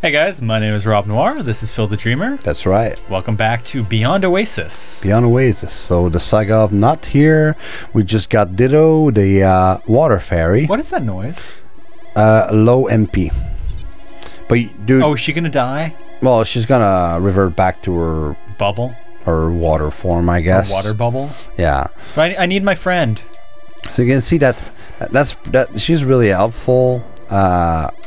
Hey guys, my name is Rob Noir. This is Phil the Dreamer. That's right. Welcome back to Beyond Oasis. Beyond Oasis. So the saga of Nut here. We just got Dytto, the water fairy. What is that noise? Low MP. But dude. Oh, is she gonna die? Well, she's gonna revert back to her bubble, her water form, I guess. Her water bubble. Yeah. But I need my friend. So you can see that she's really helpful.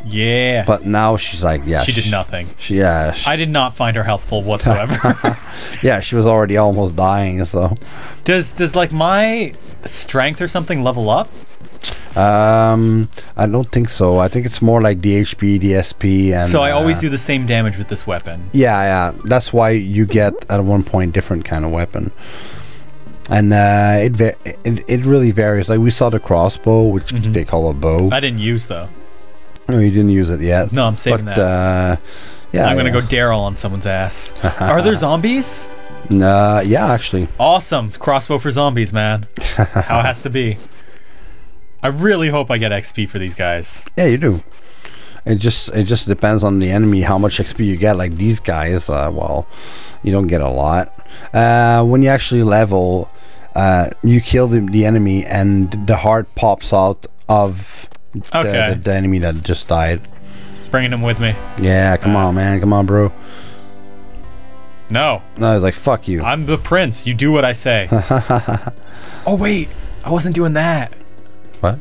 Yeah. But now she's like, yeah. She did nothing. I did not find her helpful whatsoever. Yeah, she was already almost dying. So. Does like my strength or something level up? I don't think so. I think it's more like the HP, the SP, and. So I always do the same damage with this weapon. Yeah, yeah. That's why you get at one point different kind of weapon. And it really varies. Like we saw the crossbow, which they call a bow. I didn't use though. No, you didn't use it yet. No, I'm saving that. Yeah, I'm gonna go Daryl on someone's ass. Are there zombies? Nah, yeah, actually. Awesome crossbow for zombies, man. How it has to be. I really hope I get XP for these guys. Yeah, you do. It just depends on the enemy how much XP you get. Like these guys, well, you don't get a lot. When you actually level, you kill the enemy, and the heart pops out of the enemy that just died. Bringing him with me. Yeah, come on, man, come on, bro. No. No, I was like, fuck you. I'm the prince. You do what I say. Oh wait, I wasn't doing that. What?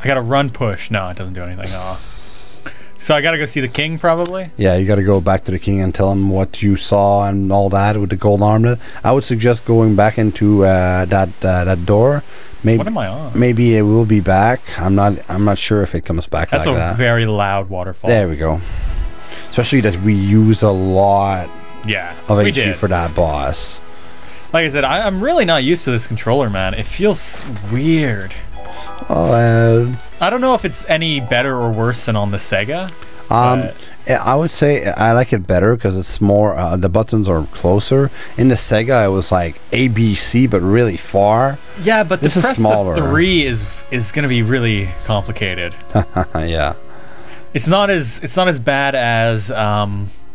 I got a run push. No, it doesn't do anything at all. So I gotta go see the king, probably? Yeah, you gotta go back to the king and tell him what you saw and all that with the gold armlet. I would suggest going back into that door. Maybe, what am I on? Maybe it will be back. I'm not sure if it comes back like that. That's a very loud waterfall. There we go. Especially that we use a lot of HP for that boss. Like I said, I'm really not used to this controller, man. It feels weird. I don't know if it's any better or worse than on the Sega. I would say I like it better because it's more, the buttons are closer. In the Sega, it was like A, B, C, but really far. Yeah, but this is smaller. The 3 is going to be really complicated. Yeah. It's not as bad as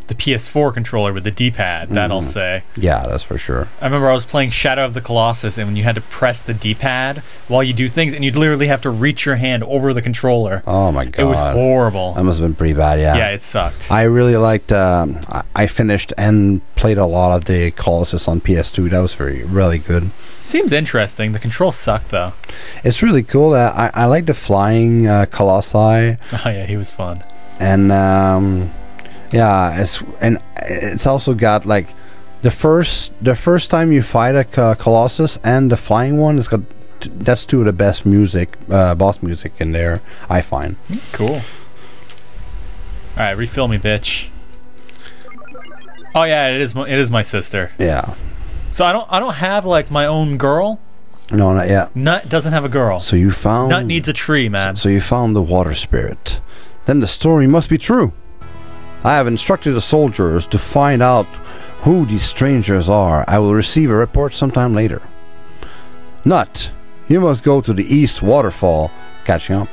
the PS4 controller with the D-pad, that I'll say. Yeah, that's for sure. I remember I was playing Shadow of the Colossus, and when you had to press the D-pad while you do things, and you'd literally have to reach your hand over the controller. Oh my god. It was horrible. That must have been pretty bad, yeah. Yeah, it sucked. I really liked, I finished and played a lot of the Colossus on PS2. That was really good. Seems interesting. The controls suck, though. It's really cool. I like the flying Colossi. Oh yeah, he was fun. And, yeah, it's also got like the first time you fight a Colossus and the flying one, it's got that's two of the best music, boss music in there, I find. Cool. All right, refill me, bitch. Oh yeah, it is my sister. Yeah. So I don't have like my own girl. No, not yet. Nut doesn't have a girl. So you found Nut needs a tree, man. So you found the water spirit. Then the story must be true. I have instructed the soldiers to find out who these strangers are. I will receive a report sometime later. Nut, you must go to the East Waterfall, catching up,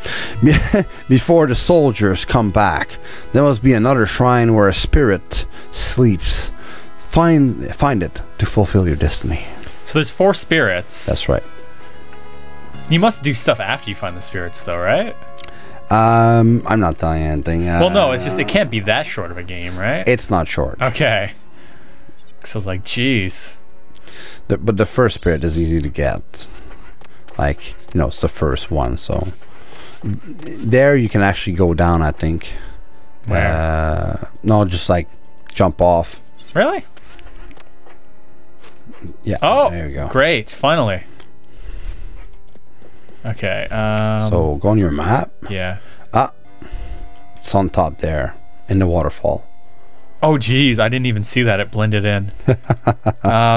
before the soldiers come back. There must be another shrine where a spirit sleeps. Find it to fulfill your destiny. So there's 4 spirits. That's right. You must do stuff after you find the spirits, though, right? I'm not telling you anything. Well, no, it's just it can't be that short of a game, right? It's not short. Okay. So I was like, jeez. But the first spirit is easy to get. Like, you know, it's the first one, so... There you can actually go down, I think. Where? No, just like, jump off. Really? Yeah, oh, there you go. Great, finally. Okay, so go on your map. Yeah. Ah, it's on top there in the waterfall. Oh geez, I didn't even see that. It blended in.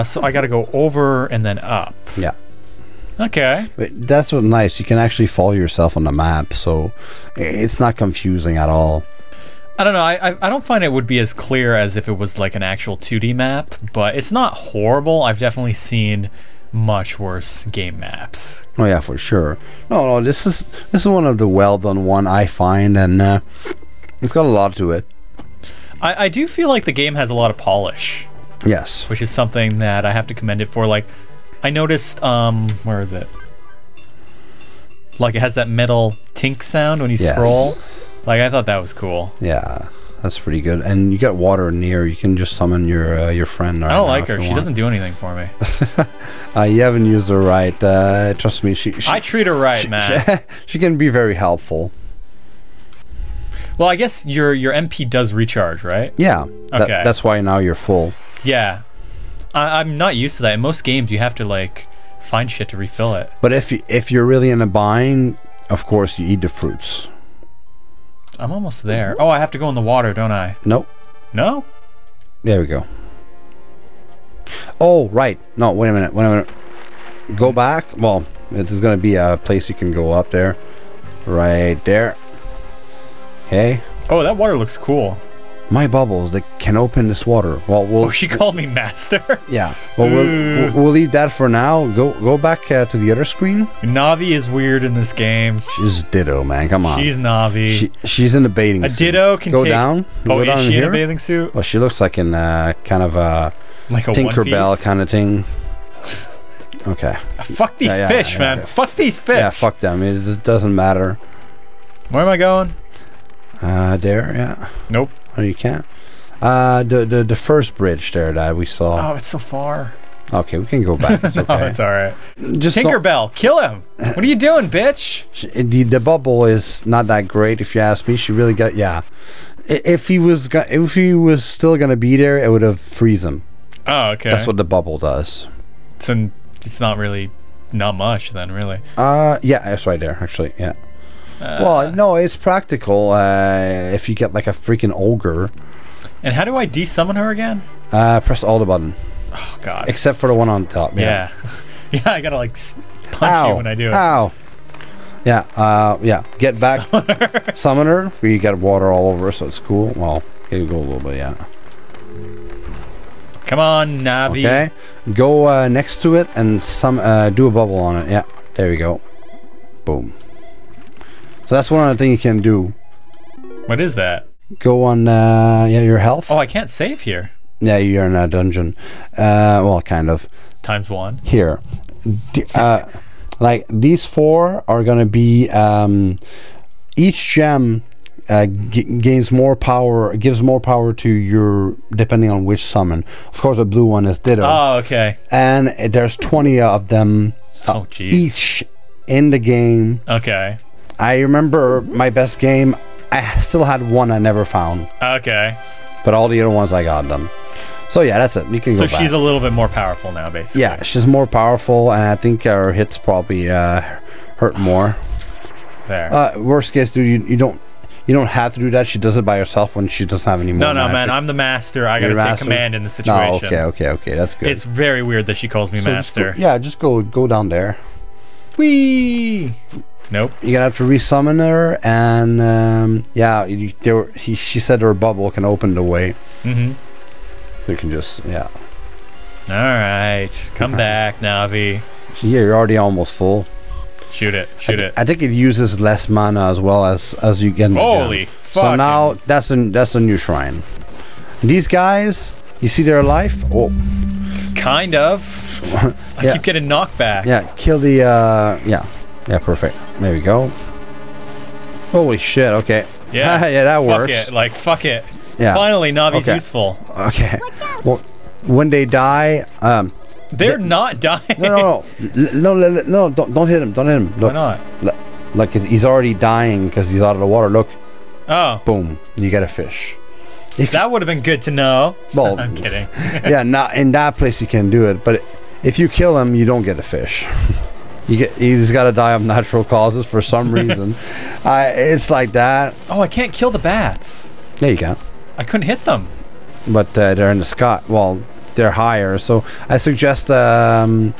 So I gotta go over and then up. Yeah. Okay. But that's what's nice. You can actually follow yourself on the map, so it's not confusing at all. I don't know. I don't find it would be as clear as if it was like an actual 2D map, but it's not horrible. I've definitely seen much worse game maps. Oh yeah, for sure. No, this is one of the well done one I find, and It's got a lot to it. I do feel like the game has a lot of polish. Yes. Which is something that I have to commend it for. Like, I noticed, where is it? Like, it has that metal tink sound when you scroll. Like, I thought that was cool. Yeah, that's pretty good. And you got water near. You can just summon your friend. Right, I don't like her. She doesn't do anything for me. You haven't used her right. Trust me. I treat her right, man. She can be very helpful. Well, I guess your MP does recharge, right? Yeah. Okay. That's why now you're full. Yeah. I'm not used to that. In most games, you have to, like, find shit to refill it. But if you're really in a bind, of course, you eat the fruits. I'm almost there. Oh, I have to go in the water, don't I? Nope. No? There we go. Oh, right. No, wait a minute. Wait a minute. Go back. Well, there's going to be a place you can go up there. Right there. Okay. Oh, that water looks cool. My bubbles that can open this water. Well, we'll she called me master. Yeah. Well, we'll leave that for now. Go back to the other screen. Navi is weird in this game. She's Dytto, man. Come on. She's Navi. She's in a bathing suit. Dytto can go down. Oh, is she in a bathing suit? Well, she looks like in kind of a like a Tinkerbell kind of thing. Okay. Fuck these fish, man. Okay. Fuck these fish. Yeah, fuck them. It doesn't matter. Where am I going? There. Yeah. Nope. Oh, you can't. The first bridge there that we saw. Oh, it's so far. Okay, we can go back. It's okay. No, it's all right. Just Tinkerbell, kill him. What are you doing, bitch? The bubble is not that great, if you ask me. She really got If he was still gonna be there, it would have freeze him. Oh, okay. That's what the bubble does. So it's not really much then, really. Yeah, it's right there actually. Yeah. Well, no, it's practical if you get like a freaking ogre. And how do I de-summon her again? Press all the button. Oh, God. Except for the one on top. Yeah. Yeah, I gotta like punch you when I do it. Ow. Yeah, yeah. Get back. Summon her. You got water all over, so it's cool. Well, you go a little bit, yeah. Come on, Navi. Okay. Go next to it and do a bubble on it. Yeah, there we go. Boom. So that's one other thing you can do. What is that? Go on, yeah, your health. Oh, I can't save here. Yeah, you're in a dungeon. Well, kind of. Times one. Here. Like, these four are going to be... each gem gains more power, gives more power to your... depending on which summon. Of course, the blue one is Dytto. Oh, okay. And there's 20 of them each in the game. Okay. I remember my best game, I still had one I never found. Okay. But all the other ones, I got them. So yeah, that's it. You can go back. She's a little bit more powerful now, basically. Yeah, she's more powerful, and I think her hits probably hurt more. There. Worst case, dude, you don't have to do that. She does it by herself when she doesn't have any more. No, no, man. I'm the master. I gotta take command in the situation. No, okay. That's good. It's very weird that she calls me master. Just go, yeah, just go down there. Whee! Nope. You're gonna have to resummon her, and yeah, she said her bubble can open the way. Mm-hmm. So you can just All right, come back, Navi. So yeah, you're already almost full. Shoot it! Shoot it! I think it uses less mana as well as you get. Holy fuck! So now that's a new shrine. And these guys, you see their life. Oh. It's kind of. I keep getting knocked back. Yeah. Kill the. Yeah, perfect. There we go. Holy shit, okay. Yeah, yeah, that works. Fuck it, like, fuck it. Yeah. Finally, Navi's useful. Okay. Well, when they die... They're not dying. No, don't hit him, don't hit him. Look, why not? Like, he's already dying because he's out of the water, look. Oh. Boom, you get a fish. If that would have been good to know. Well, I'm kidding. Yeah, not in that place you can do it, but if you kill him, you don't get a fish. He's got to die of natural causes for some reason. It's like that. Oh, I can't kill the bats. Yeah, you can. I couldn't hit them. But they're in the sky. Well, they're higher. So I suggest the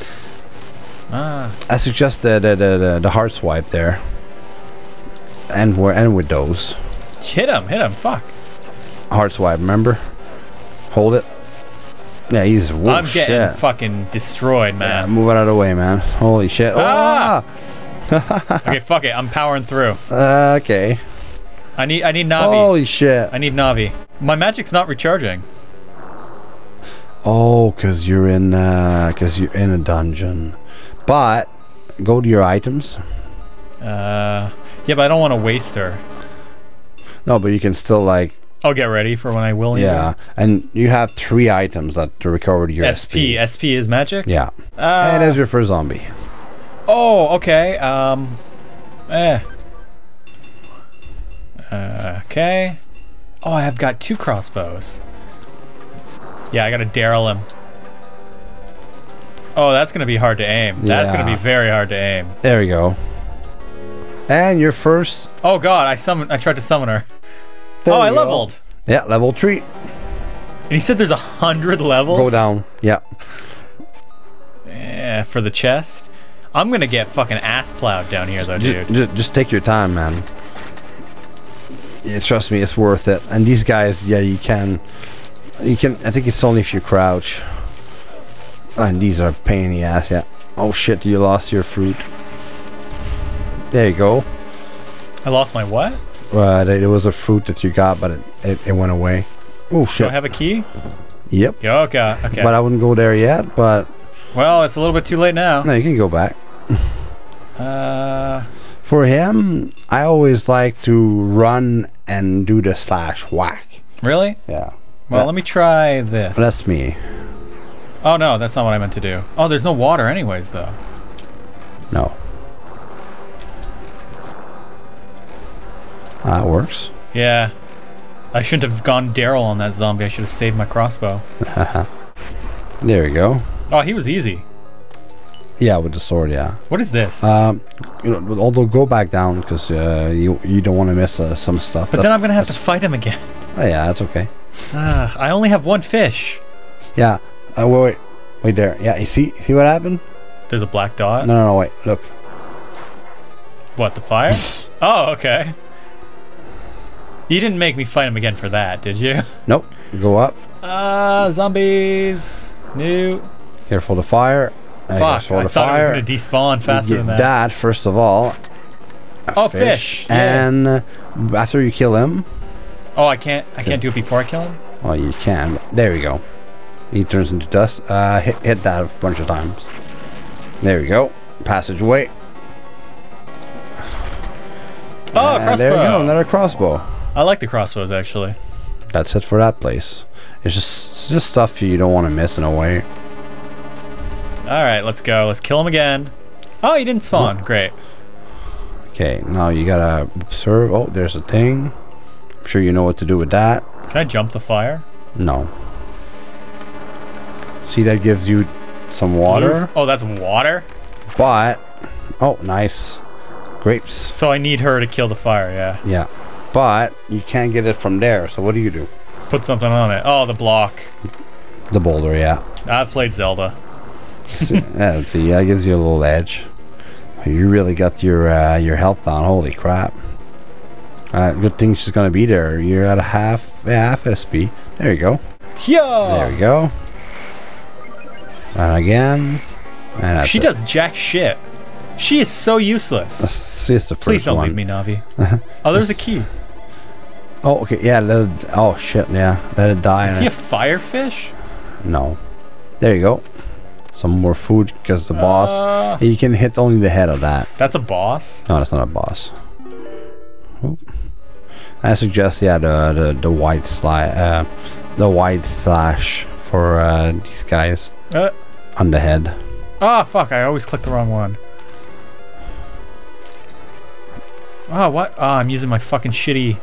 hard swipe there. And with those. Hit him. Hit him. Fuck. Hard swipe. Remember? Hold it. Yeah, he's I'm getting fucking destroyed, man. Yeah, move out of the way, man. Holy shit. Ah! Okay, fuck it. I'm powering through. Okay. I need Navi. Holy shit. I need Navi. My magic's not recharging. Oh, cause you're in a dungeon. But go to your items. Yeah, but I don't want to waste her. No, but you can still like. I'll get ready for when I will. Yeah, and you have 3 items that to recover your SP. SP is magic. Yeah, and as your first zombie. Oh, okay. Okay. Oh, I have got 2 crossbows. Yeah, I gotta Daryl him. Oh, that's gonna be hard to aim. Yeah. That's gonna be very hard to aim. There we go. And your first. Oh God, I tried to summon her. There I leveled. Yeah, level 3. And he said there's 100 levels. Go down. Yeah. Yeah, for the chest. I'm gonna get fucking ass plowed down here though, dude. Just take your time, man. Yeah, trust me, it's worth it. And these guys, yeah, you can. I think it's only if you crouch. And these are a pain in the ass. Yeah. Oh shit, you lost your fruit. There you go. I lost my what? It was a fruit that you got, but it went away. Oh shit. Do I have a key? Yep. Yeah, okay. Okay. But I wouldn't go there yet. But well, it's a little bit too late now. No, you can go back. For him, I always like to run and do the slash whack. Really? Yeah. Well, let me try this. That's me. Oh no, that's not what I meant to do. Oh, there's no water, anyways, though. No. That works. Yeah. I shouldn't have gone Daryl on that zombie. I should have saved my crossbow. There we go. Oh, he was easy. Yeah, with the sword, yeah. What is this? You know, although go back down because you don't want to miss some stuff. But then I'm going to have to fight him again. Oh, yeah, that's okay. I only have 1 fish. Yeah. Wait there. Yeah, you see what happened? There's a black dot? No, wait. Look. What, the fire? Oh, okay. You didn't make me fight him again for that, did you? Nope. Go up. Zombies. New. Careful the fire. Fuck, I thought I was going to despawn faster than that. First of all. Oh, fish. Yeah. And after you kill him. Oh, I can't do it before I kill him? Well, you can. There we go. He turns into dust. Hit that a bunch of times. There we go. Passageway. Oh, crossbow. There we go. Another crossbow. I like the crossbows, actually. That's it for that place. It's just stuff you don't want to miss in a way. Alright, let's go. Let's kill him again. Oh, he didn't spawn. Huh. Great. Okay, now you gotta observe. Oh, there's a thing. I'm sure you know what to do with that. Can I jump the fire? No. See, that gives you some water. Oof. Oh, that's water? But... Oh, nice. Grapes. So I need her to kill the fire, yeah. Yeah. But you can't get it from there, so what do? Put something on it. Oh, the block. The boulder, yeah. I've played Zelda. See, that gives you a little edge. You really got your health down. Holy crap. Good thing she's going to be there. You're at a half SP. There you go. Yeah. There we go. And again. And she does jack shit. She is so useless. It's the first one. Please don't leave me, Navi. Oh, there's a key. Oh, okay. Yeah. Oh, shit. Yeah. Let it die. Is he a firefish? No. There you go. Some more food because the boss. You can hit only the head of that. That's a boss? No, that's not a boss. Oh. I suggest, yeah, the white slash, for these guys on the head. Ah, oh, fuck! I always click the wrong one. Oh, what? Oh, I'm using my fucking shitty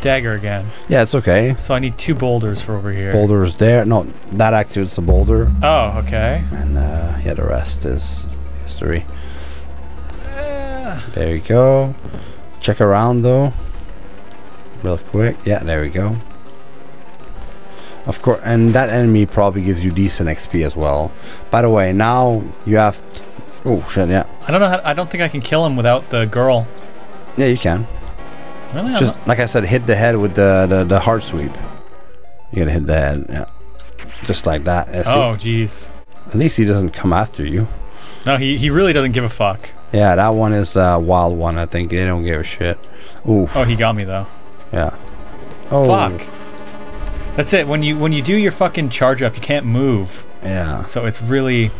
dagger again. Yeah, it's okay. So I need 2 boulders for over here. Boulders there. No, that activates the boulder. Oh, okay. And yeah, the rest is history. There you go. Check around though. Real quick. Yeah, there we go. Of course, and that enemy probably gives you decent XP as well. By the way, now you have... Oh, shit, yeah. I don't know how... I don't think I can kill him without the girl. Yeah, you can. Really? Just like I said, hit the head with the hard sweep. You gotta hit the head, yeah. Just like that. Oh, jeez. At least he doesn't come after you. No, he really doesn't give a fuck. Yeah, that one is a wild one, I think. They don't give a shit. Oof. Oh, he got me, though. Yeah. Oh. Fuck. That's it. When you do your fucking charge up, you can't move. Yeah. So it's really.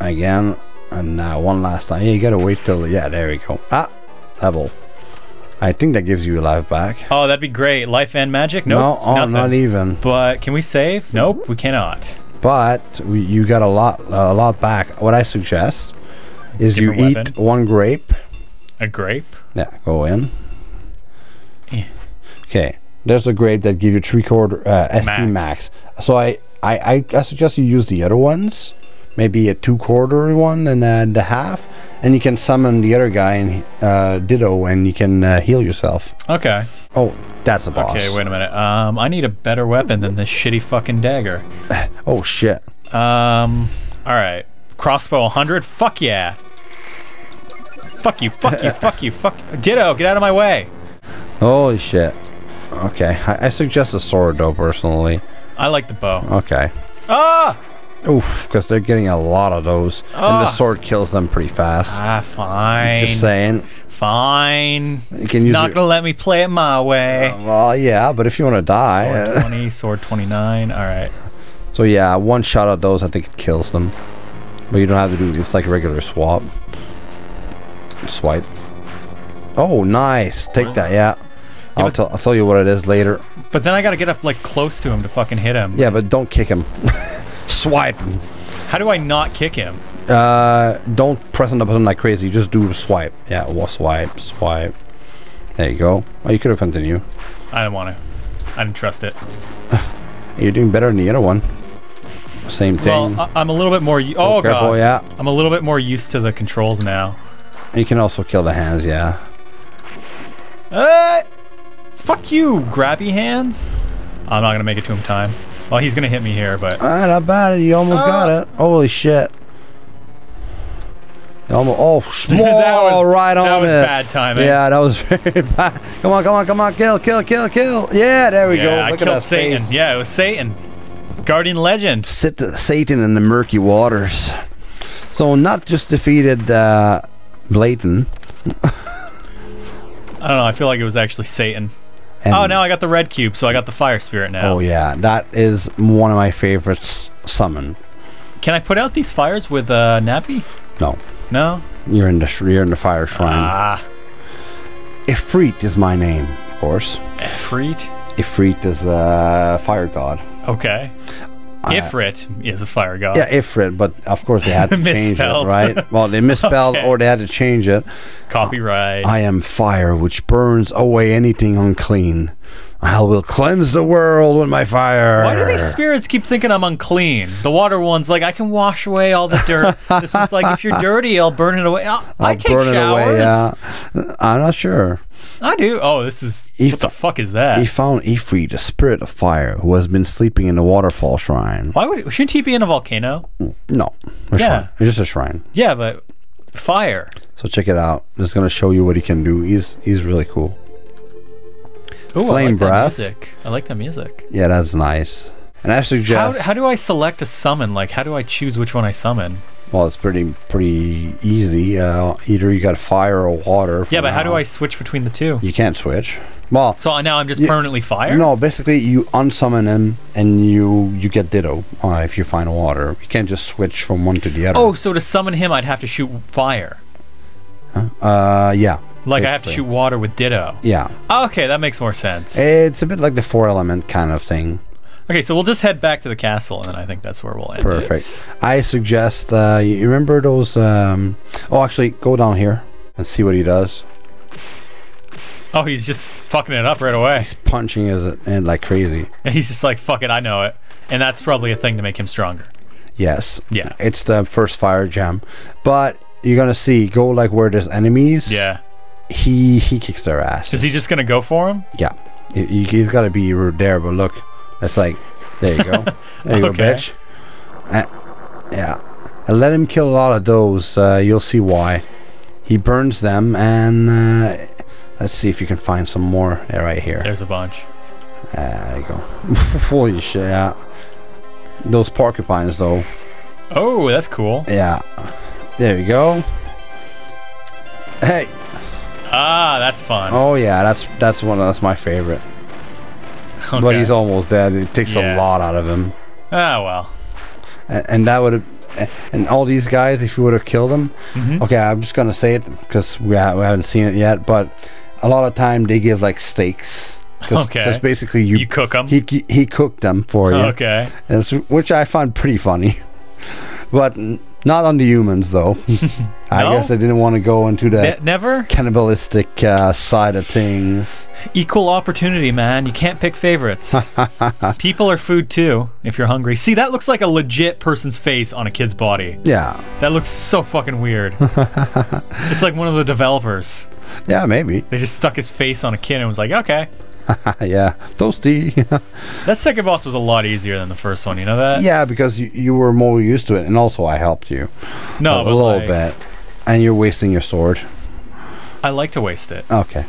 Again, and now one last time. You gotta wait till. Yeah, there we go. Ah, level. I think that gives you a life back. Oh, that'd be great. Life and magic? Nope. No, oh, not even. But can we save? Nope, we cannot. But you got a lot back. What I suggest is eat one grape. A grape? Yeah, go in. Yeah. Okay, there's a grape that gives you 3/4 SP max. So I suggest you use the other ones. Maybe a 2/4 one and the half, and you can summon the other guy and Dytto, and you can heal yourself. Okay. Oh, that's a boss. Okay, wait a minute. I need a better weapon than this shitty fucking dagger. Oh shit. All right. Crossbow 100. Fuck yeah. Fuck you. Fuck you. Fuck you. Fuck Dytto. Get out of my way. Holy shit. Okay. I suggest a sword though, personally. I like the bow. Okay. Ah. Oof, because they're getting a lot of those, and the sword kills them pretty fast. Ah, fine. Just saying. Fine. You can use not gonna let me play it my way. Well, yeah, but if you want to die, sword 20, sword 29. All right. So yeah, one shot at those, I think it kills them. But you don't have to do it's like a regular swap. Swipe. Oh, nice. Take that, yeah. Yeah, I'll tell you what it is later. But then I gotta get up like close to him to fucking hit him. Yeah, but don't kick him. Swipe. How do I not kick him? Don't press on the button like crazy. Just do swipe. Yeah, well, swipe, swipe. There you go. Oh, you could have continued. I didn't want to. I didn't trust it. You're doing better than the other one. Same thing. Well, I'm a little bit more. Oh, careful, God. Yeah. I'm a little bit more used to the controls now. You can also kill the hands. Yeah. Fuck you, grabby hands. I'm not gonna make it to him time. Well, he's gonna hit me here, but not bad. You almost got it. Holy shit! Almost, oh, right on it. That was bad timing. Yeah, that was very bad. Come on, come on, come on! Kill, kill, kill, kill! Yeah, there we go. Look at that Satan. Face. Yeah, it was Satan, Guardian Legend. Satan in the murky waters. So Nut just defeated Blayton. I don't know. I feel like it was actually Satan. And oh, now I got the red cube, so I got the fire spirit now. Oh yeah, that is one of my favorites summon. Can I put out these fires with Navi? No. No? You're in the fire shrine. Ah. Ifrit is my name, of course. Ifrit? Ifrit is a fire god. Okay. Ifrit is a fire god. Yeah, Ifrit, but of course they had to change it, right? Well, they misspelled okay. Or they had to change it. Copyright. I am fire, which burns away anything unclean. I will cleanse the world with my fire. Why do these spirits keep thinking I'm unclean? The water one's like, I can wash away all the dirt. This one's like, if you're dirty, I'll burn it away. I take burn showers. It away, yeah. I'm not sure. I do. Oh, this is... what the fuck is that? He found Ifrit, the spirit of fire, who has been sleeping in the waterfall shrine. Why would... shouldn't he be in a volcano? No. A shrine. It's just a shrine. Yeah, but... fire. So check it out. I'm just going to show you what he can do. He's really cool. Ooh, flame I like breath. I like that music. Yeah, that's nice. And I suggest... How do I select a summon? Like, how do I choose which one I summon? Well, it's pretty easy. Either you got fire or water. Yeah, but how do I switch between the two? You can't switch. Well, so now I'm just permanently fire? No, basically you unsummon him and you get Dytto if you find water. You can't just switch from one to the other. Oh, so to summon him, I'd have to shoot fire. Huh? Yeah. Like basically. I have to shoot water with Dytto. Yeah. Okay, that makes more sense. It's a bit like the 4-element kind of thing. Okay, so we'll just head back to the castle, and then I think that's where we'll end. Perfect. It. I suggest you remember those. Oh, actually, go down here and see what he does. Oh, he's just fucking it up right away. He's punching his hand like crazy. And he's just like, "Fuck it, I know it," and that's probably a thing to make him stronger. Yes. Yeah. It's the first fire gem, but you're gonna see go like where there's enemies. Yeah. He kicks their ass. Is he just gonna go for him? Yeah. He's gotta be there, but look. It's like, there you go. There you okay. Go, bitch. Yeah. And let him kill a lot of those. You'll see why. He burns them, and let's see if you can find some more right here. There's a bunch. There you go. Holy shit, yeah. Those porcupines, though. Oh, that's cool. Yeah. There you go. Hey. Ah, that's fun. Oh yeah, that's my favorite. Okay. But he's almost dead. It takes a lot out of him. Ah, well. And that would have, and all these guys, if you would have killed them, okay, I'm just gonna say it because we haven't seen it yet. But a lot of time they give like steaks. Cause, because basically you cook them. He cooked them for you. Okay. And which I find pretty funny, but not on the humans though. I guess I didn't want to go into that cannibalistic side of things. Equal opportunity, man. You can't pick favorites. People are food too. If you're hungry. See, that looks like a legit person's face on a kid's body. Yeah. That looks so fucking weird. It's like one of the developers. Yeah, maybe. They just stuck his face on a kid and was like, okay. Yeah, toasty. That second boss was a lot easier than the first one, you know that? Yeah, because you were more used to it, and also I helped you. No, but a little bit. And you're wasting your sword. I like to waste it. Okay.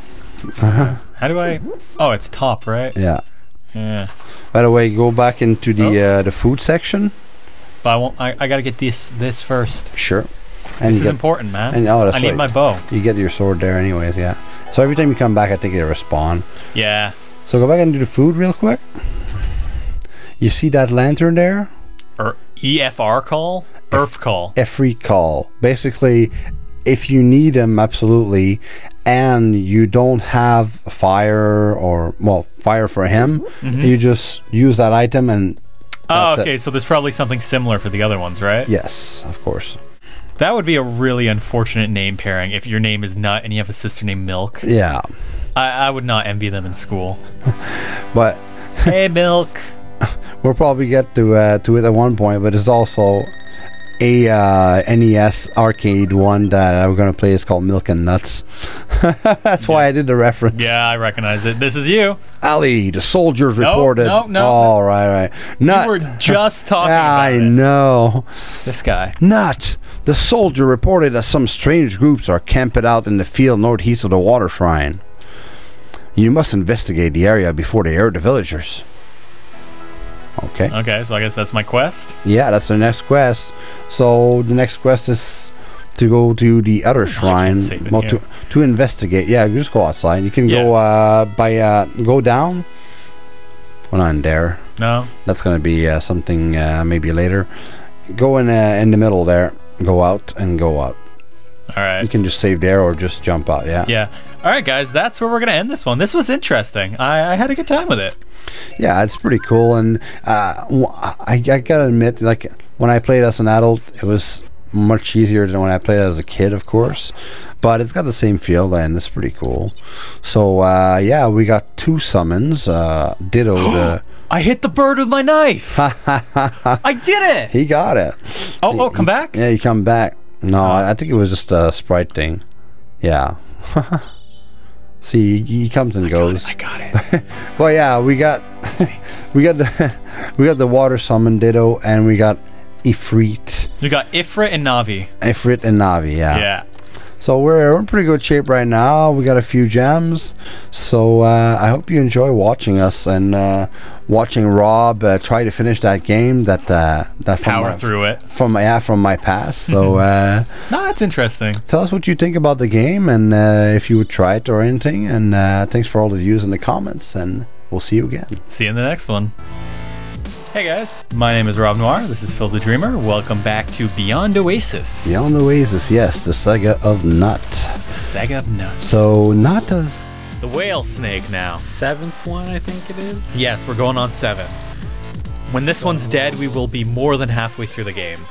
How do I... Oh, it's top, right? Yeah. Yeah. By the way, go back into the food section. But I won't... I gotta get this first. Sure. And this is important, man. And, I need my bow. You get your sword there anyways, yeah. So every time you come back, I think they respawn. Yeah. So go back and do the food real quick. You see that lantern there? Or EFR call? Earth call. Ifrit call. Basically, if you need them, absolutely, and you don't have fire or, well, fire for him, you just use that item and that's it. So there's probably something similar for the other ones, right? Yes, of course. That would be a really unfortunate name pairing if your name is Nut and you have a sister named Milk. Yeah. I would not envy them in school. But... Hey, Milk. We'll probably get to it at one point, but there's also a NES arcade one that we're going to play. It's called Milk and Nuts. That's why I did the reference. Yeah, I recognize it. This is you. Ali, the soldiers reported. No, no, all right. Nut. We were just talking about it. I know. This guy. Nut. The soldier reported that some strange groups are camped out in the field northeast of the water shrine. You must investigate the area before they hurt the villagers. Okay. Okay, so I guess that's my quest? Yeah, that's the next quest. So the next quest is to go to the other shrine. Well, to investigate. Yeah, you just go outside. You can go go down. Well, not in there. No. That's going to be something maybe later. Go in the middle there. Go out and go out. All right. You can just save there or just jump out. Yeah. Yeah. All right, guys. That's where we're gonna end this one. This was interesting. I had a good time with it. Yeah, it's pretty cool. And I gotta admit, like when I played as an adult, it was much easier than when I played as a kid, of course. But it's got the same feel, and it's pretty cool. So yeah, we got 2 summons. Dytto. I hit the bird with my knife. I did it. He got it. Oh, come back? Yeah, you come back. No, I think it was just a sprite thing. Yeah. See, he comes and goes. I got it. Well, yeah, we got we got the water summon Dytto, and we got Ifrit. We got Ifrit and Navi. Ifrit and Navi, yeah. Yeah. So we're in pretty good shape right now. We got a few gems. So I hope you enjoy watching us and watching Rob try to finish that game. That power through it from my past. So no, it's interesting. Tell us what you think about the game and if you would try it or anything. And thanks for all the views and the comments. And we'll see you again. See you in the next one. Hey guys, my name is Rob Noir, this is Phil the Dreamer, welcome back to Beyond Oasis. Beyond Oasis, yes, the Saga of Nut. The Saga of Nut. So, Nut does... The whale snake now. 7th one, I think it is? Yes, we're going on 7. When this one's dead, we will be more than halfway through the game.